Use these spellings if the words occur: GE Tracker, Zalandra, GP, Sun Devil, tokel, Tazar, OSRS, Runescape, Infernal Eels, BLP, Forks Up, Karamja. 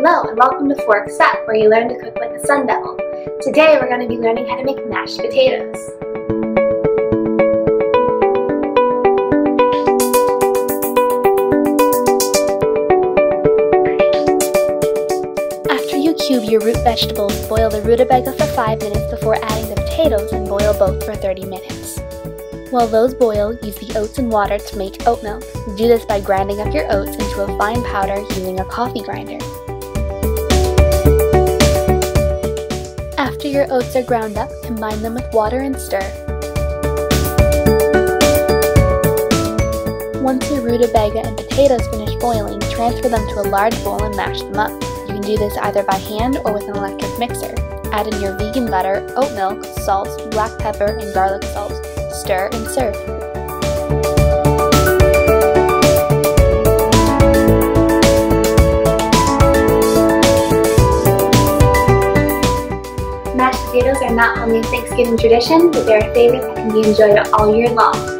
Hello and welcome to Forks Up, where you learn to cook like the Sun Devil. Today we're going to be learning how to make mashed potatoes. After you cube your root vegetables, boil the rutabaga for 5 minutes before adding the potatoes and boil both for 30 minutes. While those boil, use the oats and water to make oat milk. Do this by grinding up your oats into a fine powder using a coffee grinder. After your oats are ground up, combine them with water and stir. Once your rutabaga and potatoes finish boiling, transfer them to a large bowl and mash them up. You can do this either by hand or with an electric mixer. Add in your vegan butter, oat milk, salt, black pepper, and garlic salt. Stir and serve. Mashed potatoes are not only a Thanksgiving tradition, but they're a favorite that can be enjoyed all year long.